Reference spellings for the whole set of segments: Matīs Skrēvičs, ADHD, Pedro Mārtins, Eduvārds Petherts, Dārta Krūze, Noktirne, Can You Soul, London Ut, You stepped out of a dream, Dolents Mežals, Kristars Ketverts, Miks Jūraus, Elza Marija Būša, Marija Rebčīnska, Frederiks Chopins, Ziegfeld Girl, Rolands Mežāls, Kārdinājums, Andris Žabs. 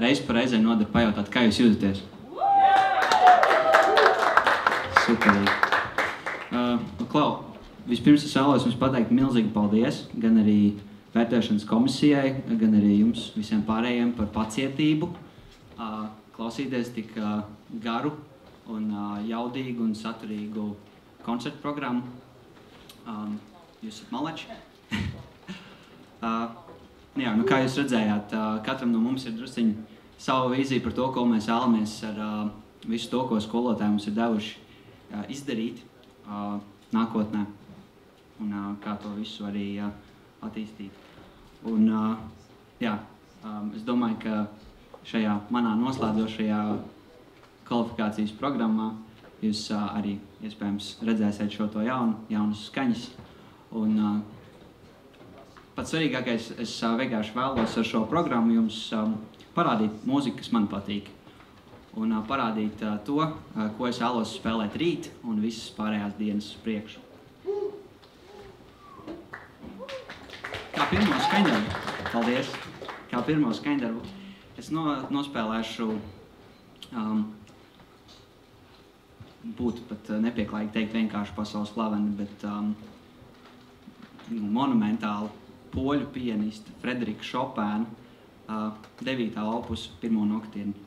reiz par reizē noder pajautāt, kā jūs jūtaties. Superīgi. Klau, vispirms es vēlos jums pateikt milzīgi paldies, gan arī vērtēšanas komisijai, gan arī jums visiem pārējiem par pacietību, klausīties tik garu un jaudīgu un saturīgu koncertu programmu. Jūs esat maleči. Jā, kā jūs redzējāt, katram no mums ir drusciņi savu vīziju par to, ko mēs vēlamies ar visu to, ko skolotāji mums ir devuši izdarīt nākotnē un kā to visu arī attīstīt. Un jā, es domāju, ka šajā manā noslēdzošajā kvalifikācijas programmā jūs arī iespējams redzēsiet šo to jaunas skaņas. Un pats svarīgākais, es vienkārši vēlos ar šo programmu jums parādīt mūziku, kas man patīk. Un parādīt to, ko es vēlos spēlēt rīt un visas pārējās dienas priekšu. Kā pirmo skaņdarbu es nospēlēšu, būtu pat nepieklājīgi teikt vienkārši pasaules slaveni, bet monumentāli poļu pianista Frederika Chopina 9. opusa 1. noktirni.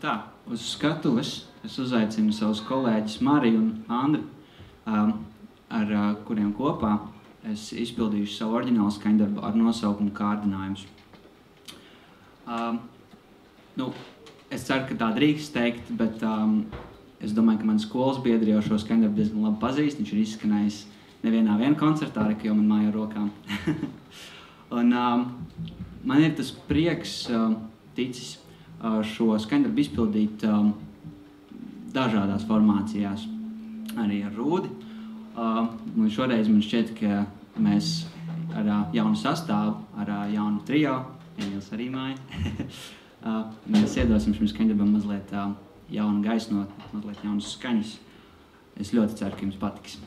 tā, uz skatuves es uzaicinu savus kolēģus Mariju un Andri, ar kuriem kopā es izpildīšu savu oriģinālu skaņdarbu ar nosaukumu Kārdinājums. Nu, es ceru, ka tā drīkst teikt, bet es domāju, ka mani skolas biedri jau šo skaņdarbu diezgan labi pazīst. Viņš ir izskanējis nevienā koncertā, arī, ka jau man māja rokām. Un man ir tas prieks ticis šo skaņdarbu izpildīt dažādās formācijās, arī ar Rūdi. Un šoreiz man šķiet, ka mēs ar jaunu sastāvu, ar jaunu trio, Emīls arī māja, mēs iedosim šim skaņdarbam mazliet jaunu gaisnot, mazliet jaunas skaņas. Es ļoti ceru, ka jums patiks.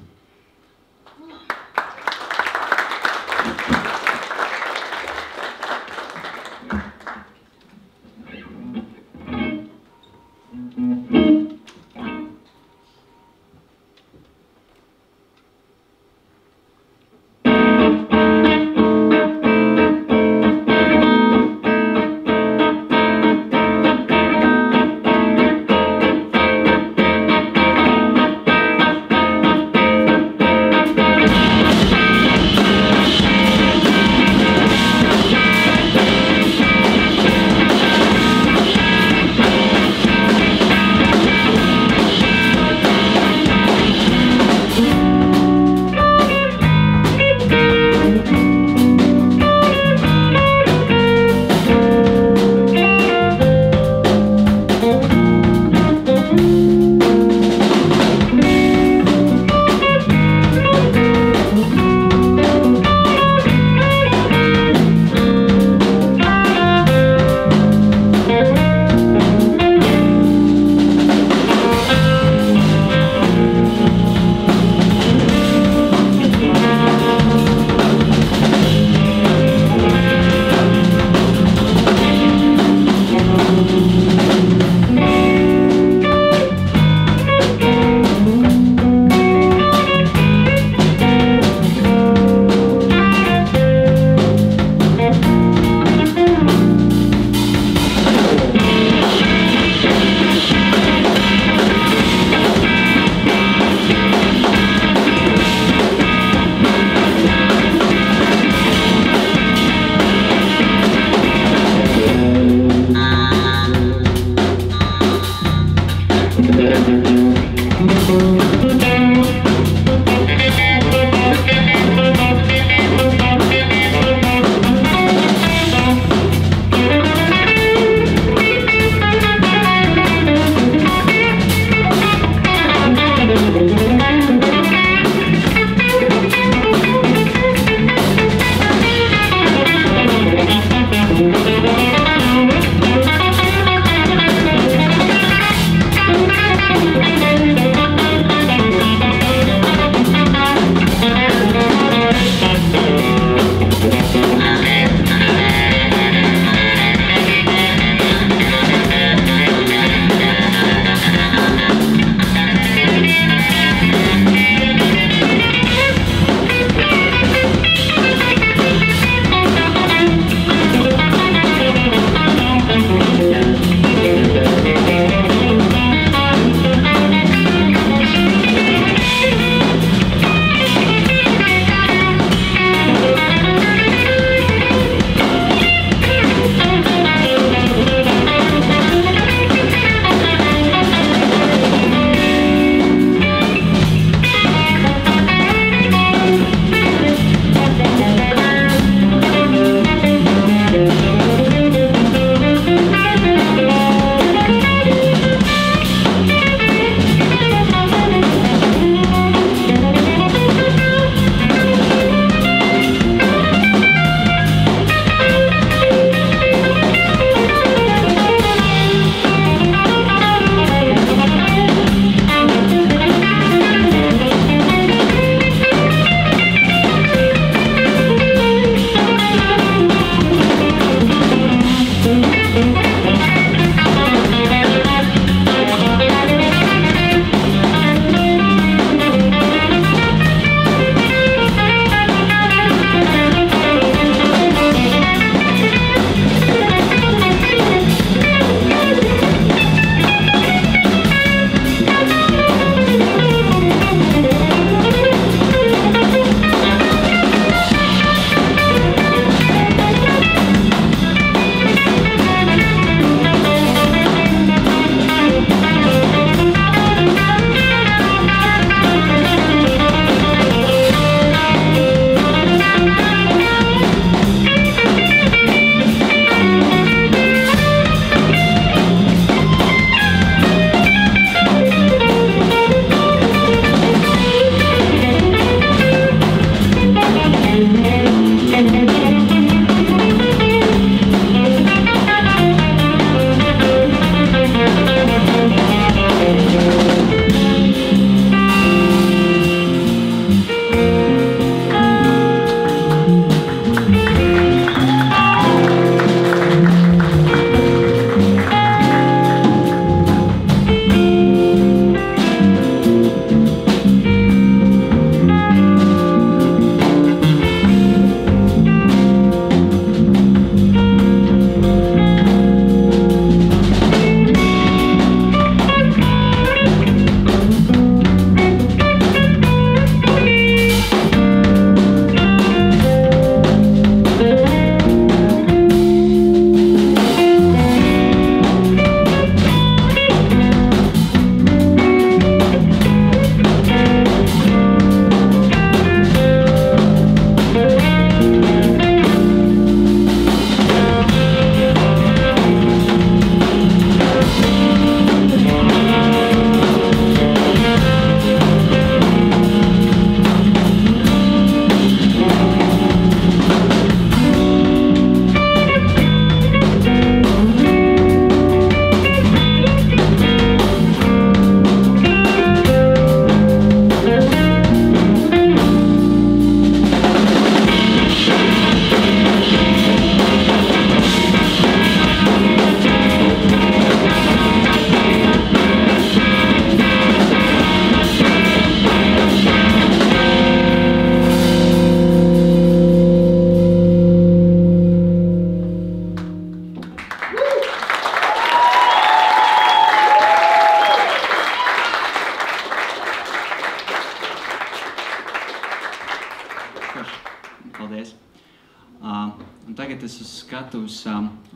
Un tagad es uz skatuves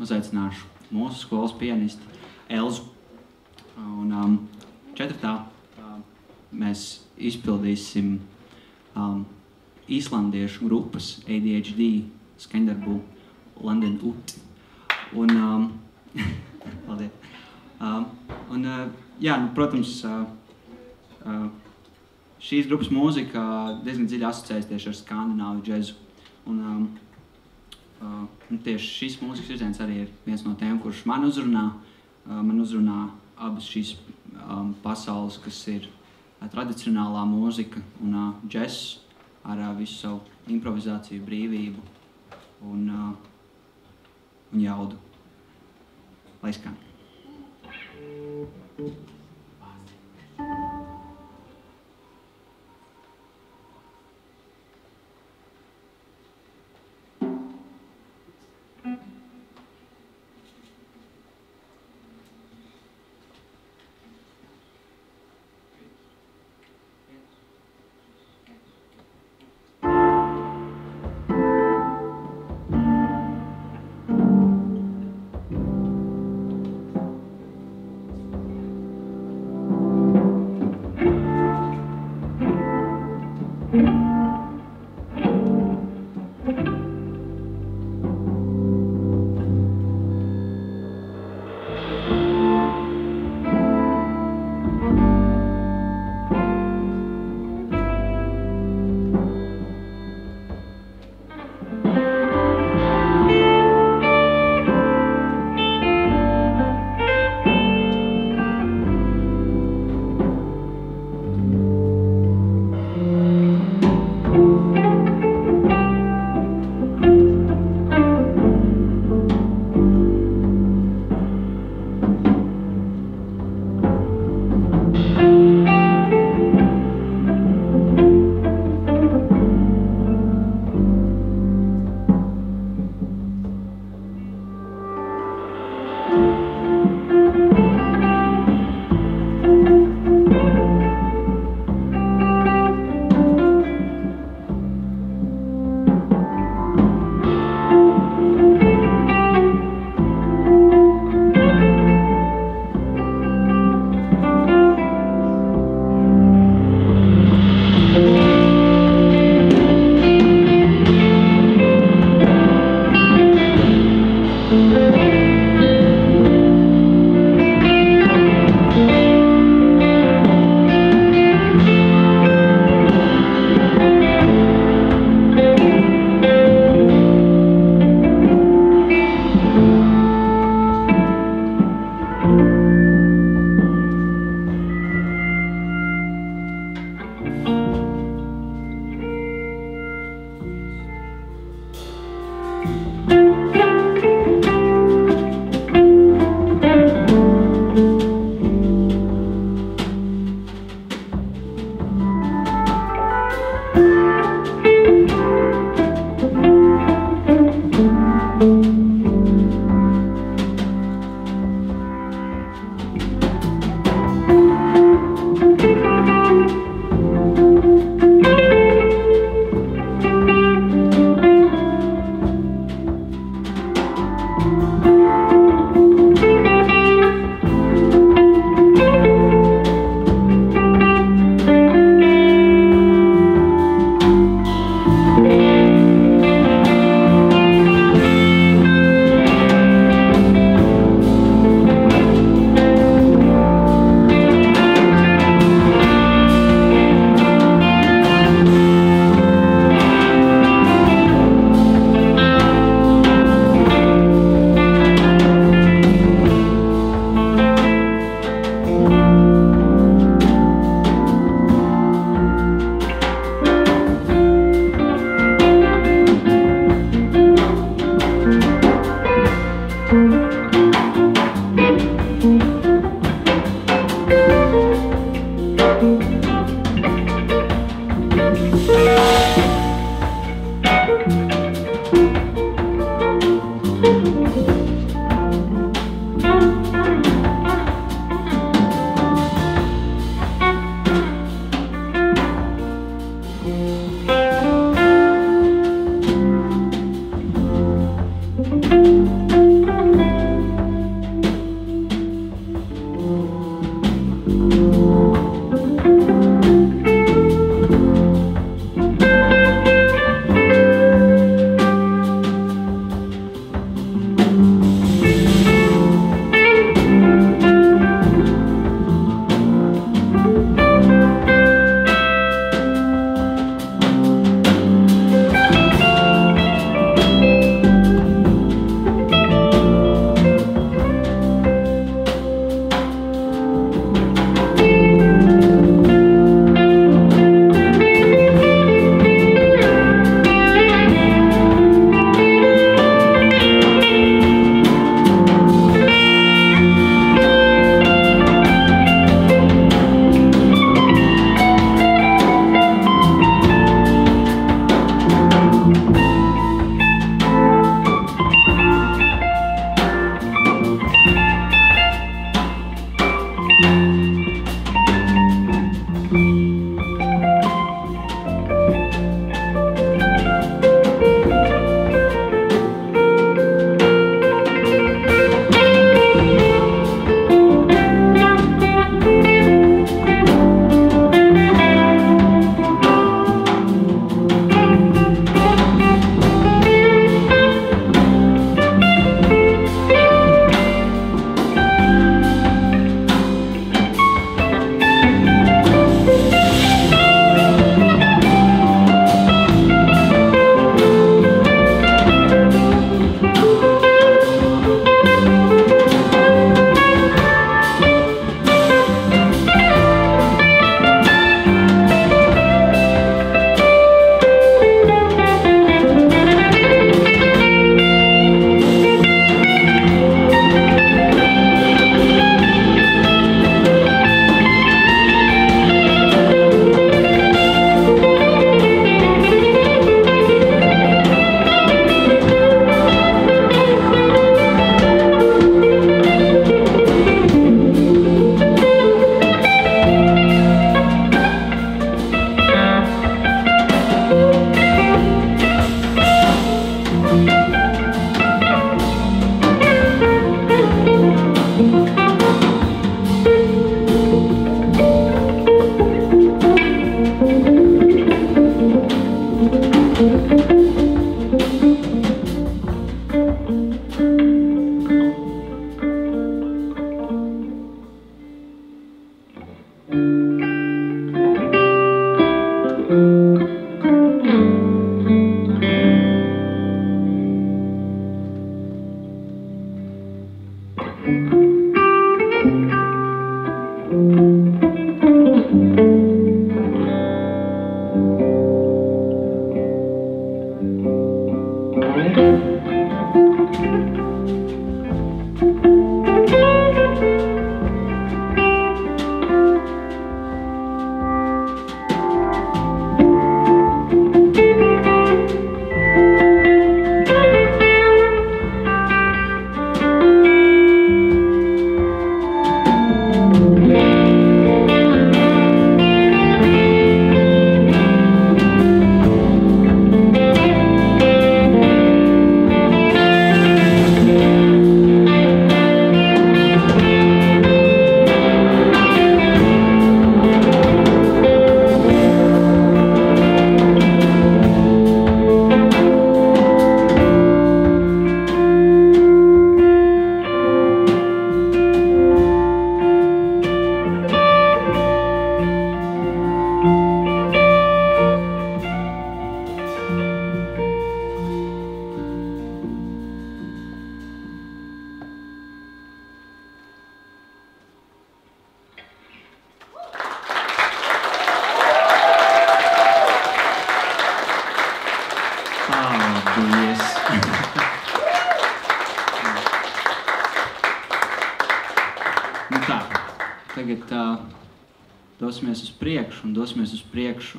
uzaicināšu mūsu skolas pianistu Elzu. Un četratā mēs izpildīsim īslandiešu grupas ADHD skaņdarbu London Ut. Un, paldies. Jā, protams, šīs grupas mūzika diezgan dziļi asociējas tieši ar skandināvu džezu. Un, tieši šīs mūzikas virziens arī ir viens no tiem, kurš man uzrunā. Man uzrunā abas šīs pasaules, kas ir tradicionālā mūzika un džess ar visu savu improvizāciju, brīvību un, jaudu. Lai skan!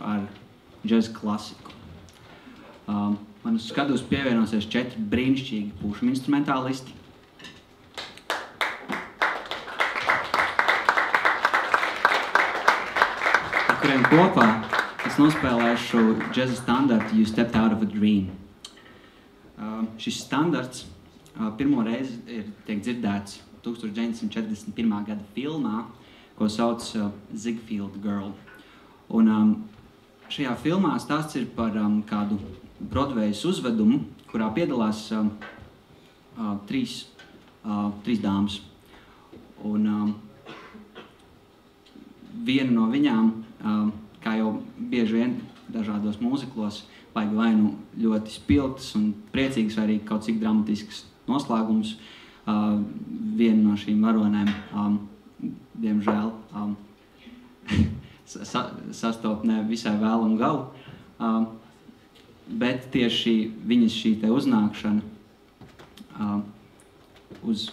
Ar džez klasiku. Man uz skatuves pievienosies 4 brīnišķīgi pušu instrumentālisti. Ar kuriem kopā es nospēlēšu džeza standartu You Stepped Out of a Dream. Šis standarts pirmo reizi tiek dzirdēts 1941. Gada filmā, ko sauc Ziegfeld Girl. Un šajā filmā stāsts ir par kādu Broadways uzvedumu, kurā piedalās 3 dāmas. Un viena no viņām, kā jau bieži vien dažādos mūziklos, vajag vai nu ļoti spiltas un priecīgas, vai arī kaut cik dramatisks noslēgums. Viena no šīm varonēm, diemžēl, sastopnē visai vēl un galu, bet tieši viņas šī te uznākšana uz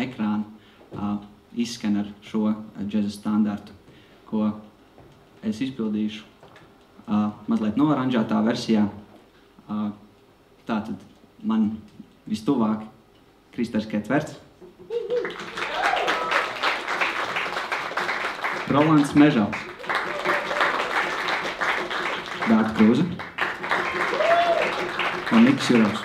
ekrāna izskan ar šo džeza standartu, ko es izpildīšu mazliet noranžētā versijā. Tātad man vistuvāk Kristars Ketverts, Rolands Mežāls, Dārta Krūze un Miks Jūraus.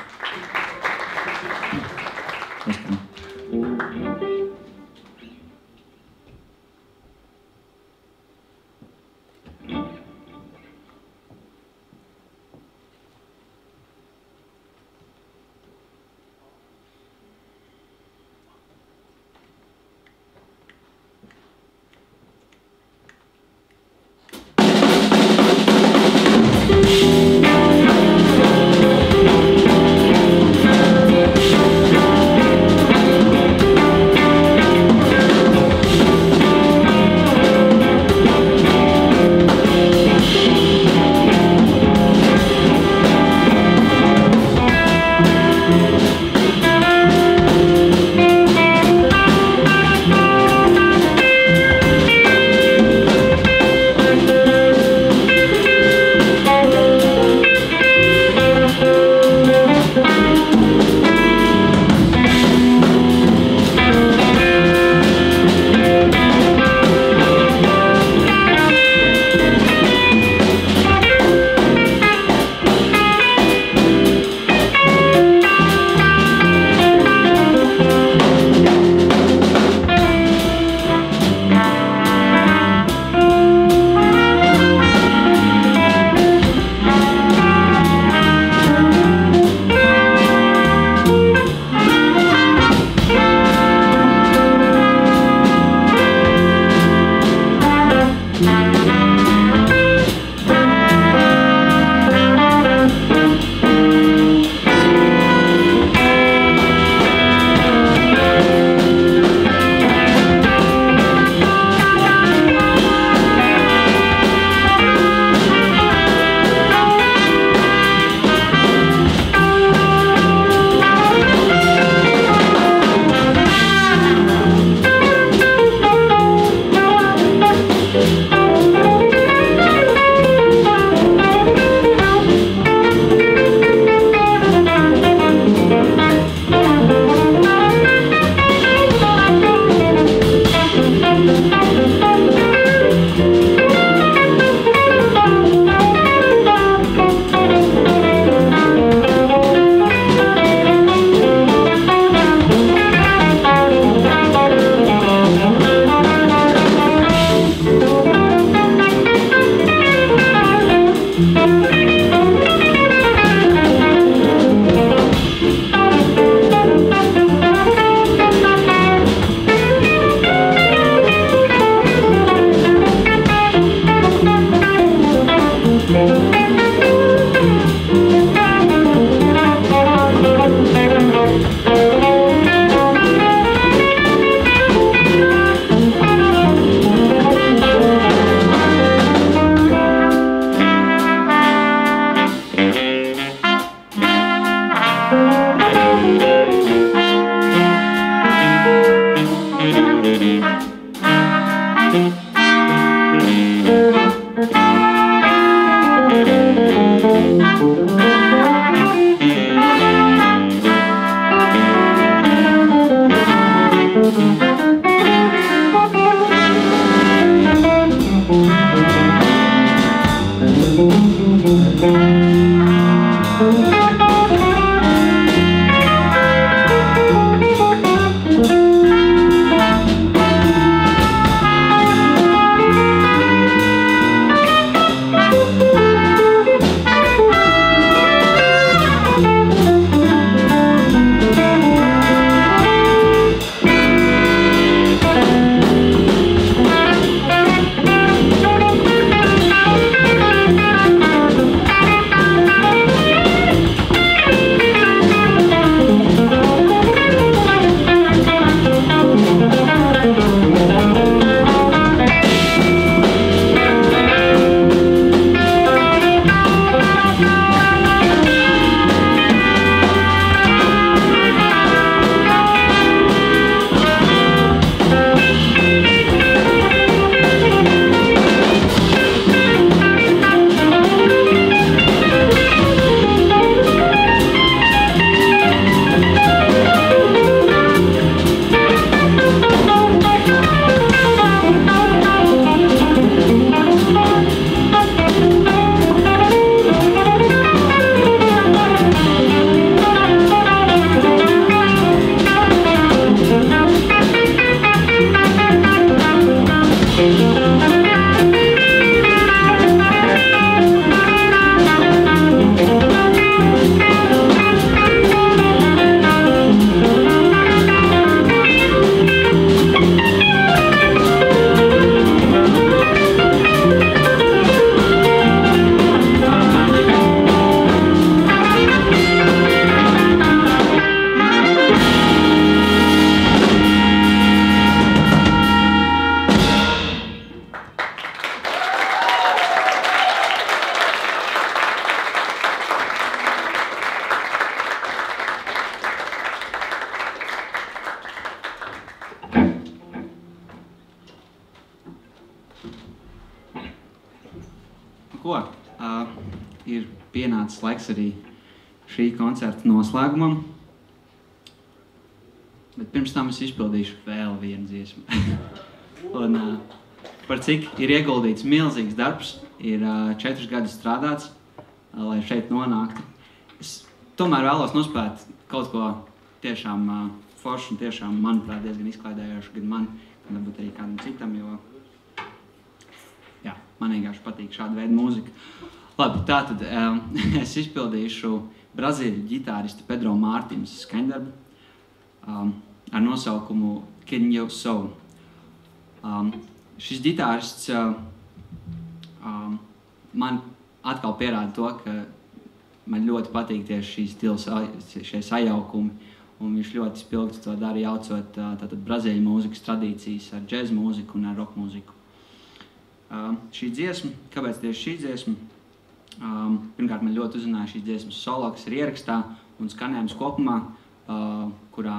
Ko? Ir pienācis laiks arī šī koncerta noslēgumam. Bet pirms tam es izpildīšu vēl vienu dziesmu. Un, par cik ir ieguldīts milzīgs darbs, ir 4 gadi strādāts, lai šeit nonāktu. Es tomēr vēlos nospēt kaut ko tiešām foršu un tiešām, manuprāt, diezgan izklaidējošu gan man, gan varbūt arī kādam citam, jo jā, man vienkārši patīk šāda veida mūzika. Labi, tātad es izpildīšu brazīļu ģitāristu Pedro Mārtins skaņdarbu ar nosaukumu Can You Soul. Šis ģitārists man atkal pierāda to, ka man ļoti patīk tieši šī stila, šie sajaukumi, un viņš ļoti spilgti to darīja, jaucot tātad brazīļu mūzikas tradīcijas ar džez mūziku un ar rock mūziku. Šī dziesma, kāpēc tieši šī dziesma? Pirmkārt, man ļoti uzrunāja šīs dziesmas solo, kas ir ierakstā un skanējums kopumā, kurā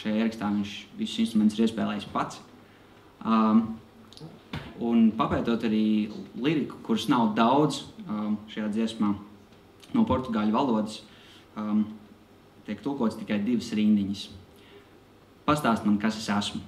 šajā ierakstā viņš visus instrumentus ir iespēlējis pats. Un papētot arī liriku, kuras nav daudz šajā dziesmā no portugāļu valodas, tiek tulkots tikai 2 rindiņas. Pastāst man, kas es esmu.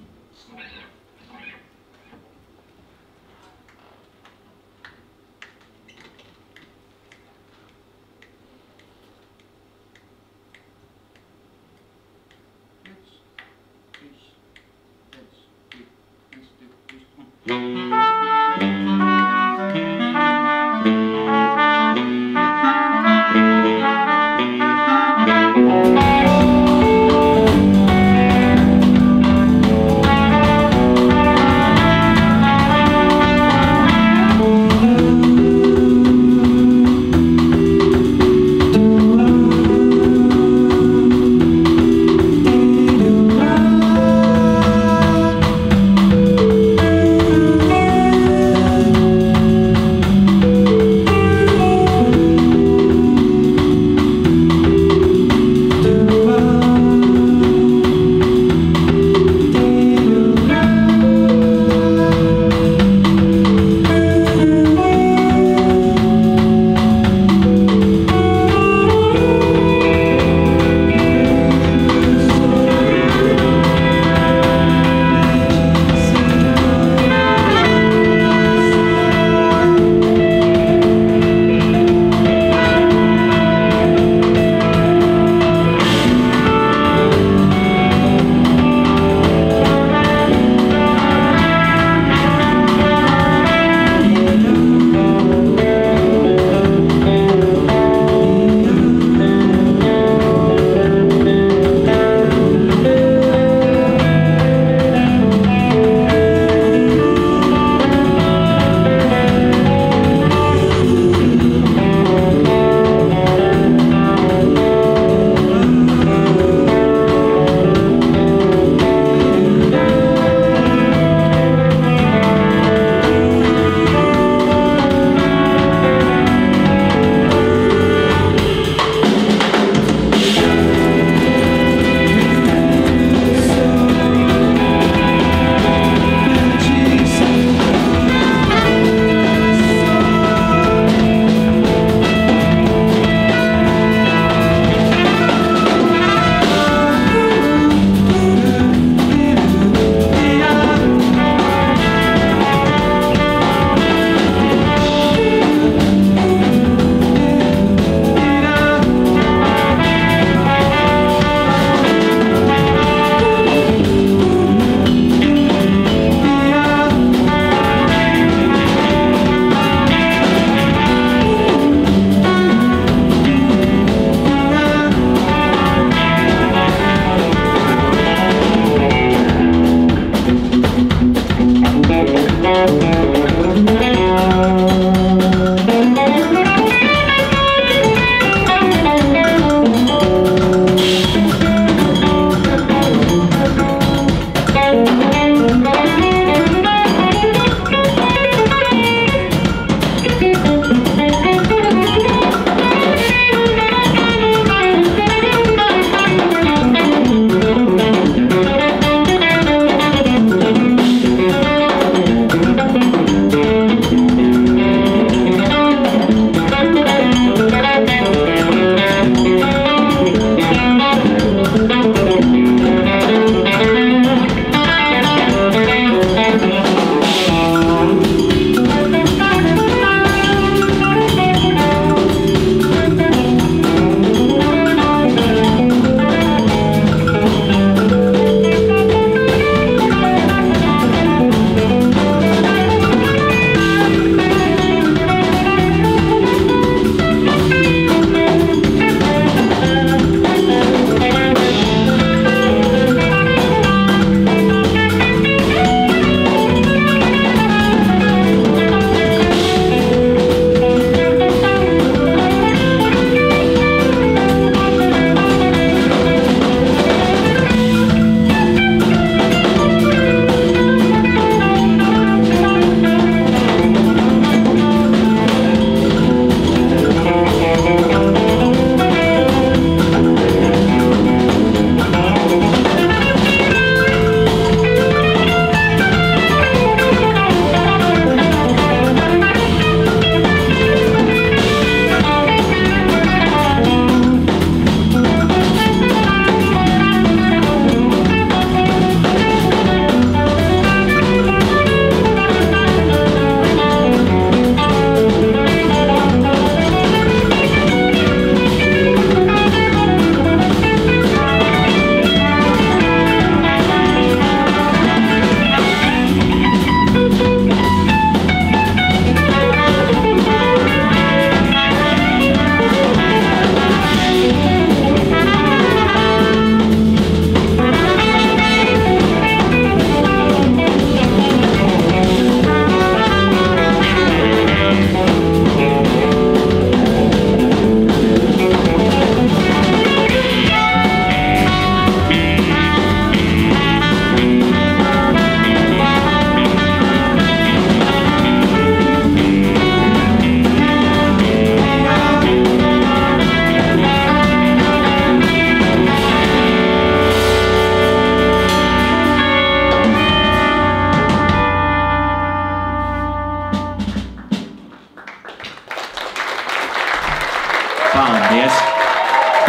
Paldies!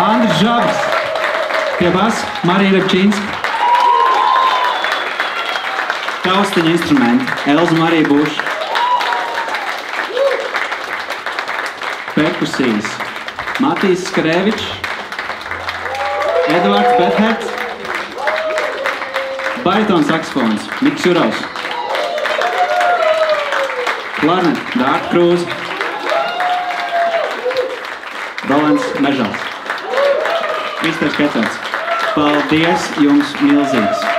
Andris Žabs, pie basa, Marija Rebčīnska. Taustiņa instrumenti, Elza Marija Būša. Perkusijas, Matīs Skrēvičs, Eduvārds Petherts, baritons saksofons, Miks Jūraus, klarnet, Dārta Krūze, Dolents Mežals, Kristars Ketverts. Paldies jums milzīgs!